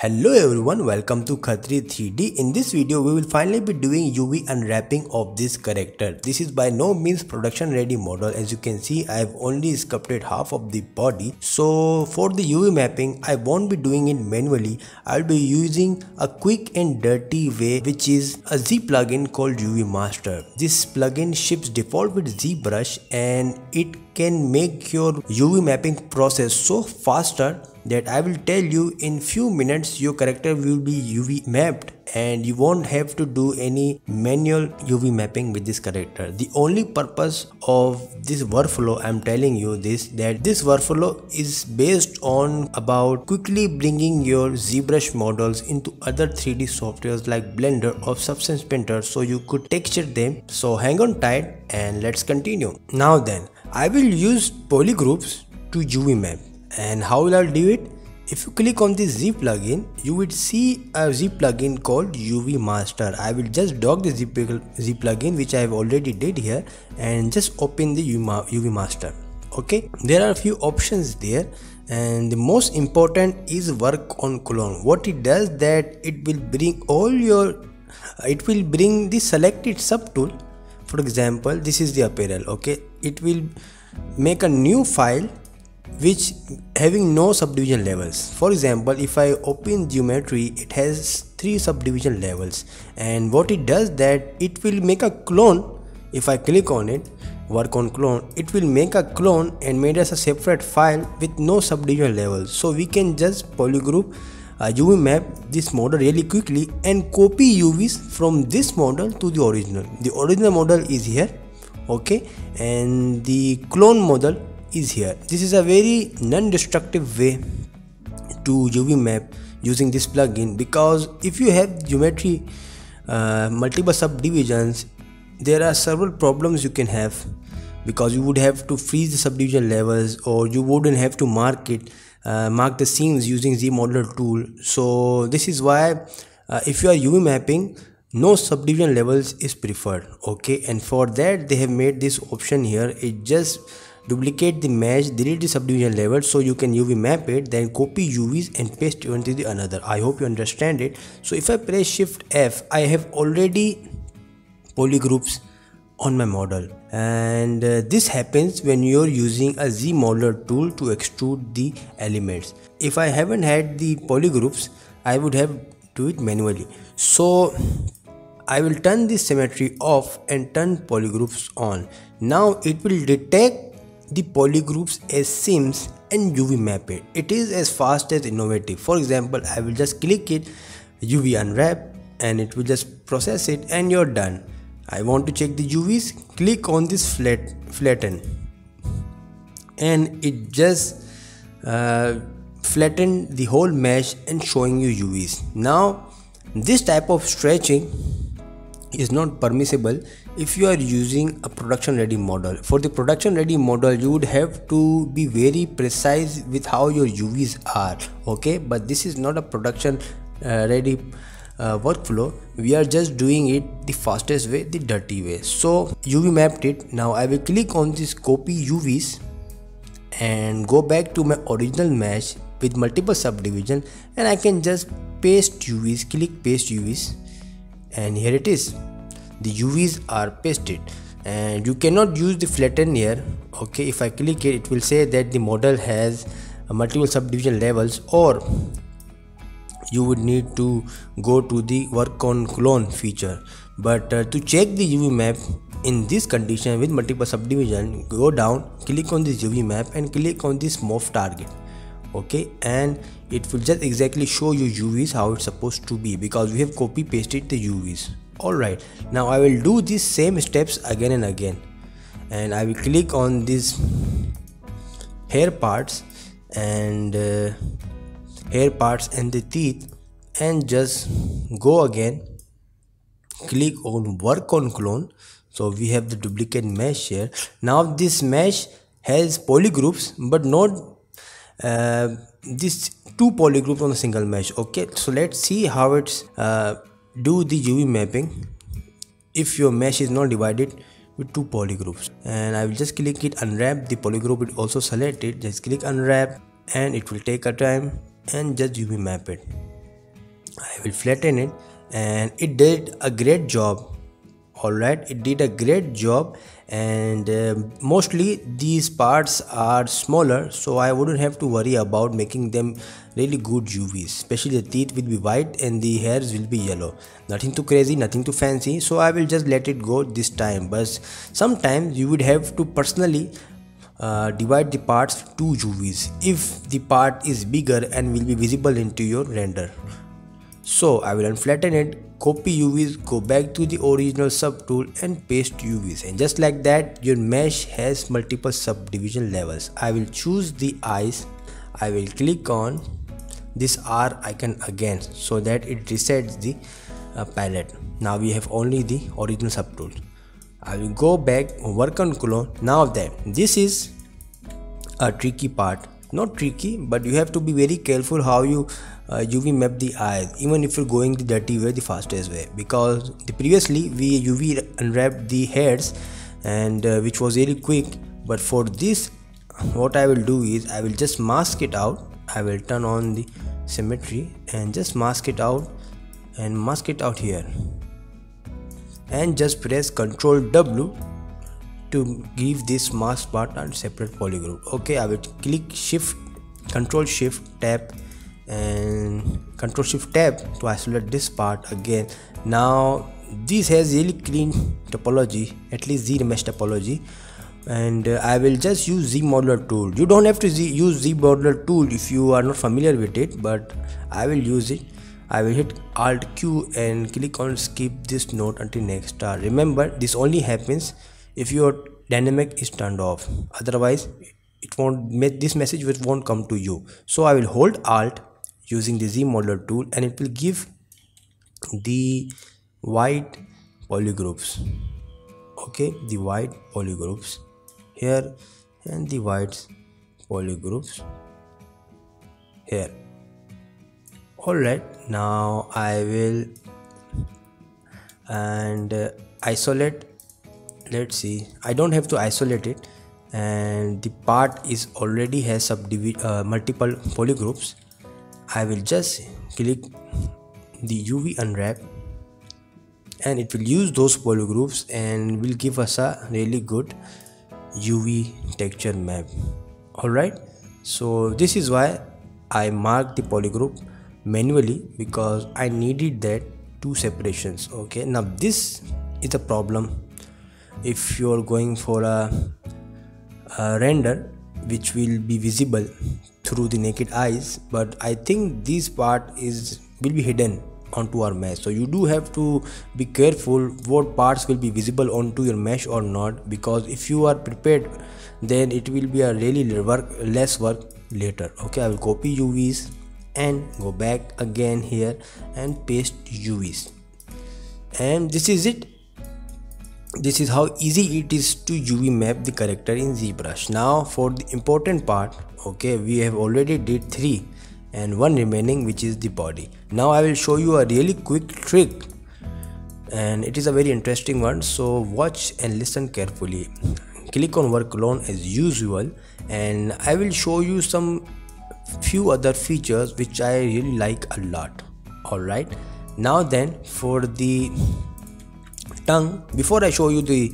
Hello everyone, welcome to Khatri 3D. In this video, we will finally be doing UV unwrapping of this character. This is by no means production ready model. As you can see, I have only sculpted half of the body. So for the UV mapping, I won't be doing it manually. I'll be using a quick and dirty way, which is a Z plugin called UV Master. This plugin ships default with ZBrush and it can make your UV mapping process so faster that I will tell you in few minutes your character will be UV mapped and you won't have to do any manual UV mapping with this character. The only purpose of this workflow, I'm telling you this, that this workflow is based on about quickly bringing your ZBrush models into other 3D softwares like Blender or Substance Painter so you could texture them. So hang on tight and let's continue. Now then, I will use polygroups to UV map. And how will I do it? If you click on this Z plugin, you will see a Z plugin called UV Master. I will just dock the Z plugin which I have already did here and just open the UV Master. Okay, there are a few options there and the most important is work on clone. What it does that it will bring the selected subtool. For example, this is the apparel. Okay, it will make a new file which having no subdivision levels. For example, if I open geometry, it has 3 subdivision levels, and what it does that it will make a clone. If I click on it, work on clone, it will make a clone and made us a separate file with no subdivision levels. So we can just polygroup UV map this model really quickly and copy UVs from this model to the original. The original model is here, okay, and the clone model is here. This is a very non-destructive way to UV map using this plugin, because if you have geometry multiple subdivisions, there are several problems you can have, because you would have to freeze the subdivision levels or you wouldn't have to mark the scenes using ZModeler tool. So this is why if you are UV mapping, no subdivision levels is preferred, okay, and for that they have made this option here. It just duplicate the mesh, delete the subdivision level so you can UV map it, then copy UVs and paste one to the another. I hope you understand it. So if I press Shift F, I have already polygroups on my model, and this happens when you are using a ZModeler tool to extrude the elements. If I haven't had the polygroups, I would have do it manually. So I will turn the symmetry off and turn polygroups on. Now it will detect the polygroups as seams and UV map it. It is as fast as innovative. For example, I will just click it, UV unwrap, and it will just process it and you're done. I want to check the UVs, click on this flatten, and it just flattened the whole mesh and showing you UVs. Now this type of stretching is not permissible if you are using a production ready model. For the production ready model, you would have to be very precise with how your UVs are, okay, but this is not a production ready workflow. We are just doing it the fastest way, the dirty way. So UV mapped it. Now I will click on this copy UVs and go back to my original mesh with multiple subdivision, and I can just paste UVs, click paste UVs, and here it is. The UVs are pasted and you cannot use the flatten here, okay. If I click it, it will say that the model has multiple subdivision levels, or you would need to go to the work on clone feature. But to check the UV map in this condition with multiple subdivision, go down, click on this UV map and click on this morph target, okay, and it will just exactly show you UVs how it's supposed to be, because we have copy pasted the UVs. Alright, now I will do these same steps again and again, and I will click on these hair parts and the teeth, and just go again, click on work on clone. So we have the duplicate mesh here. Now this mesh has polygroups, but not this 2 polygroups on a single mesh, okay. So let's see how it's do the UV mapping if your mesh is not divided with 2 polygroups. And I will just click it, unwrap the polygroup, it also selected, just click unwrap, and it will take a time and just UV map it. I will flatten it, and it did a great job. Alright, it did a great job, and mostly these parts are smaller, so I wouldn't have to worry about making them really good UVs. Especially the teeth will be white and the hairs will be yellow. Nothing too crazy, nothing too fancy, so I will just let it go this time. But sometimes you would have to personally divide the parts to UVs if the part is bigger and will be visible into your render. So I will unflatten it, copy UVs, go back to the original subtool and paste UVs, and just like that your mesh has multiple subdivision levels. I will choose the eyes, I will click on this R icon again so that it resets the palette. Now we have only the original subtool. I will go back, work on clone. Now then, this is a tricky part. Not tricky, but you have to be very careful how you UV map the eyes, even if you're going the dirty way, the fastest way, because previously we UV unwrapped the heads, and which was really quick. But for this, what I will do is I will just mask it out. I will turn on the symmetry and just mask it out, and mask it out here, and just press Ctrl W to give this mask part a separate polygon. Okay, I will click Shift, Control Shift Tab, and Control Shift Tab to isolate this part again. Now this has really clean topology, at least Z mesh topology, and I will just use Z modeler tool. You don't have to use Z modeler tool if you are not familiar with it, but I will use it. I will hit Alt Q and click on skip this node until next star. Remember, this only happens if your dynamic is turned off, otherwise it won't make this message, which won't come to you. So I will hold Alt using the Z modeler tool, and it will give the white polygroups. Okay, the white polygroups here and the white polygroups here. Alright, now I will isolate. Let's see, I don't have to isolate it, and the part is already has multiple polygroups. I will just click the UV unwrap, and it will use those polygroups and will give us a really good UV texture map. Alright, so this is why I marked the polygroup manually, because I needed that two separations. Okay, now this is a problem if you are going for a render which will be visible through the naked eyes, but I think this part will be hidden onto our mesh. So you do have to be careful what parts will be visible onto your mesh or not, because if you are prepared, then it will be a really less work later. Okay, I will copy UVs and go back again here and paste UVs, and this is it. This is how easy it is to UV map the character in ZBrush. Now for the important part, okay, we have already did 3 and one remaining, which is the body. Now I will show you a really quick trick, and it is a very interesting one, so watch and listen carefully. Click on work clone as usual, and I will show you some few other features which I really like a lot. Alright, now then, for the tongue, before I show you the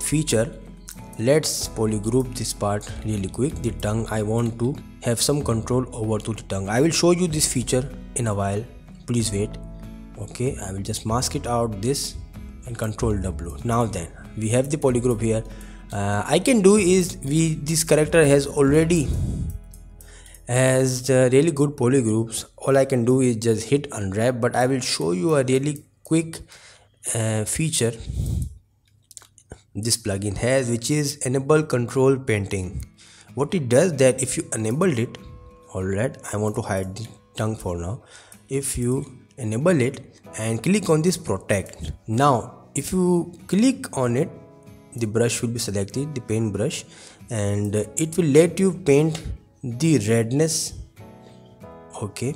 feature, let's polygroup this part really quick. The tongue, I want to have some control over to the tongue. I will show you this feature in a while, please wait. Okay, I will just mask it out this and Control W. Now then, we have the polygroup here. I can do is this character has really good polygroups. All I can do is just hit unwrap, but I will show you a really quick feature this plugin has, which is enable control painting. What it does, that if you enabled it, alright, I want to hide the tongue for now. If you enable it and click on this protect, now if you click on it, the brush will be selected, the paint brush, and it will let you paint the redness. Okay,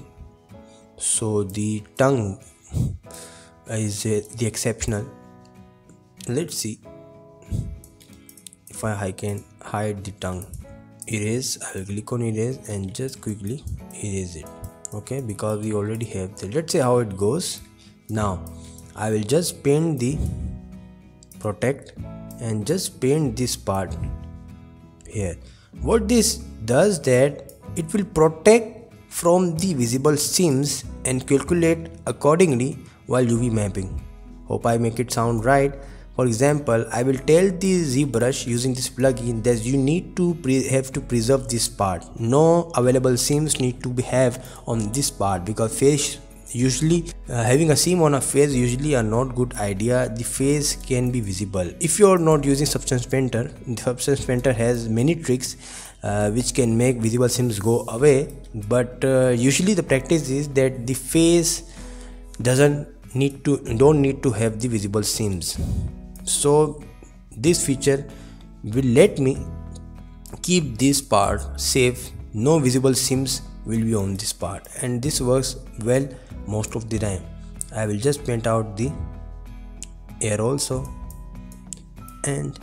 so the tongue is the exceptional. Let's see if I can hide the tongue. Erase, I will click on erase and just quickly erase it. okay, because we already have the, let's see how it goes. Now I will just paint the protect and just paint this part here. What this does, that it will protect from the visible seams and calculate accordingly while UV mapping. Hope I make it sound right. For example, I will tell the ZBrush using this plugin that you need to preserve this part. No available seams need to be have on this part, because face usually having a seam on a face usually are not good idea. The face can be visible. If you are not using Substance Painter, the Substance Painter has many tricks which can make visible seams go away. But usually the practice is that the face don't need to have the visible seams. So this feature will let me keep this part safe. No visible seams will be on this part, and this works well most of the time. I will just paint out the air also and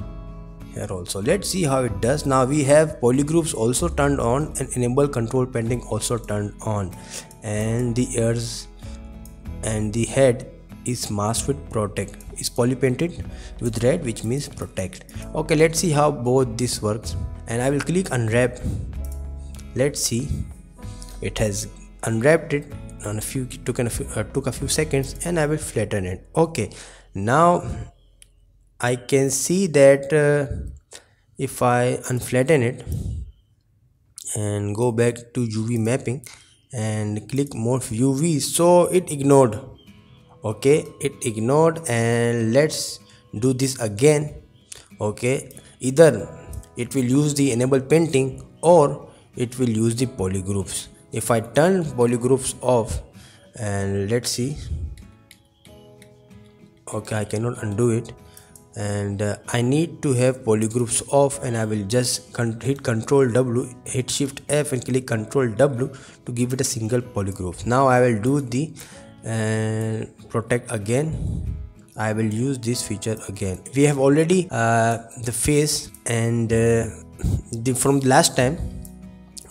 here also. Let's see how it does. Now we have polygroups also turned on and enable control painting also turned on, and the ears and the head is masked with protect, is poly painted with red, which means protect. Okay, let's see how both this works, and I will click unwrap. Let's see, it has unwrapped it on a few, took a few seconds, and I will flatten it. Okay, now I can see that if I unflatten it and go back to UV mapping and click more UV, so it ignored. Okay, it ignored, and let's do this again. Okay, either it will use the enable painting or it will use the polygroups. If I turn polygroups off, and let's see. Okay, I cannot undo it, and I need to have polygroups off, and I will just hit Ctrl W, hit Shift F and click Ctrl W to give it a single polygroup. Now I will do the protect again. I will use this feature again. We have already the face and from the last time.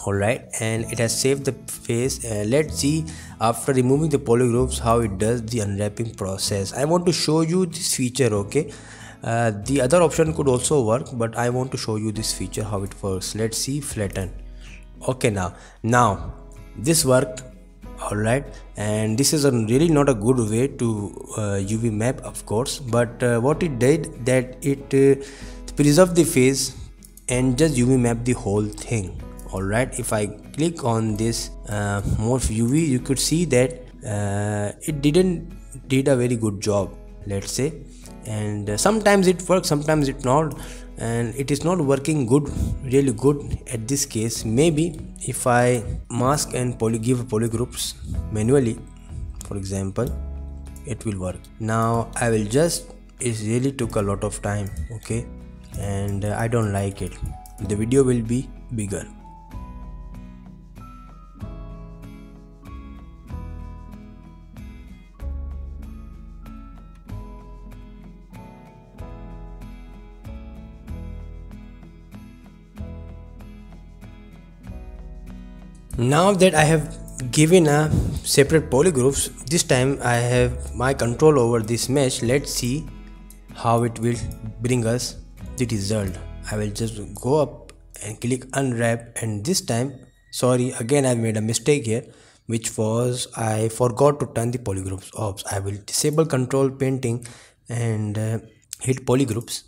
Alright, and it has saved the face. Let's see after removing the polygroups how it does the unwrapping process. I want to show you this feature. Okay, the other option could also work, but I want to show you this feature how it works. Let's see, flatten. Okay, now this worked. Alright, and this is really not a good way to UV map, of course, but what it did, that it preserved the face and just UV map the whole thing. Alright, if I click on this morph UV, you could see that it did a very good job, let's say. And sometimes it works, sometimes it not, and it is not working good, really good at this case. Maybe if I mask and give polygroups manually, for example, it will work. Now I will just, it really took a lot of time. Okay, and I don't like it. The video will be bigger. Now that I have given a separate polygroups, this time I have my control over this mesh. Let's see how it will bring us the result. I will just go up and click unwrap, and this time, sorry, again I made a mistake here, which was I forgot to turn the polygroups off. I will disable control painting and hit polygroups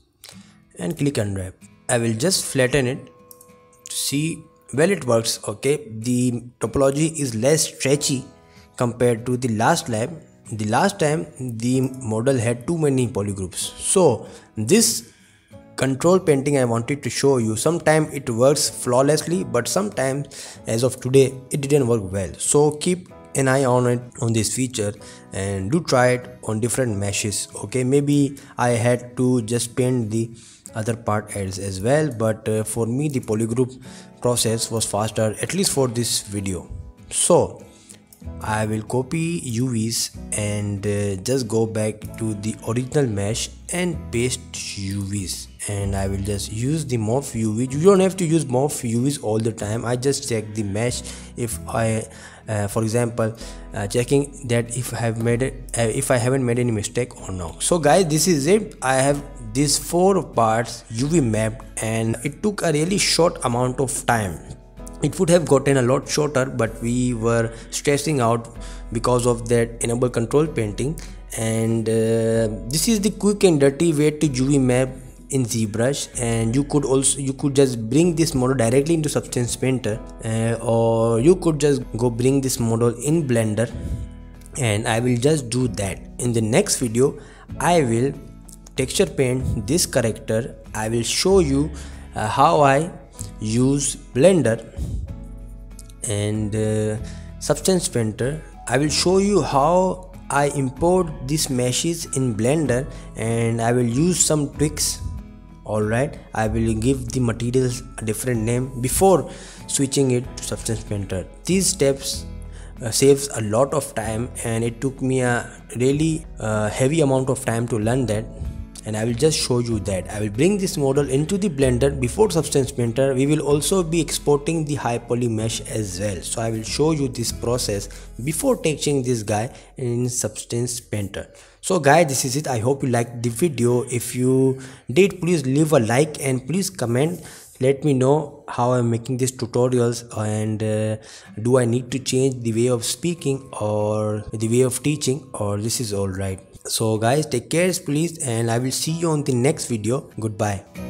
and click unwrap. I will just flatten it to see. Well, it works. Okay, the topology is less stretchy compared to the last lab. The last time the model had too many polygroups. So this control painting I wanted to show you. Sometimes it works flawlessly, but sometimes as of today it didn't work well. So keep an eye on it, on this feature, and do try it on different meshes. Okay, maybe I had to just paint the other part as well, but for me the polygroup process was faster, at least for this video. So I will copy UVs and just go back to the original mesh and paste UVs, and I will just use the morph UV. You don't have to use morph UVs all the time. I just check the mesh. If I for example checking that if I have made it, if I haven't made any mistake or no. So guys, this is it. I have these four parts UV mapped, and it took a really short amount of time. It would have gotten a lot shorter, but we were stressing out because of that enable control painting. And this is the quick and dirty way to UV map in ZBrush, and you could just bring this model directly into Substance Painter, or you could just go bring this model in Blender, and I will just do that. In the next video, I will texture paint this character. I will show you how I use Blender and Substance Painter. I will show you how I import these meshes in Blender, and I will use some tricks. Alright, I will give the materials a different name before switching it to Substance Painter. These steps saves a lot of time, and it took me a really heavy amount of time to learn that, and I will just show you that. I will bring this model into the Blender before Substance Painter. We will also be exporting the high poly mesh as well. So I will show you this process before texturing this guy in Substance Painter. So guys, this is it. I hope you liked the video. If you did, please leave a like and please comment. Let me know how I'm making these tutorials, and do I need to change the way of speaking or the way of teaching, or this is all right. So guys, take care please, and I will see you on the next video. Goodbye.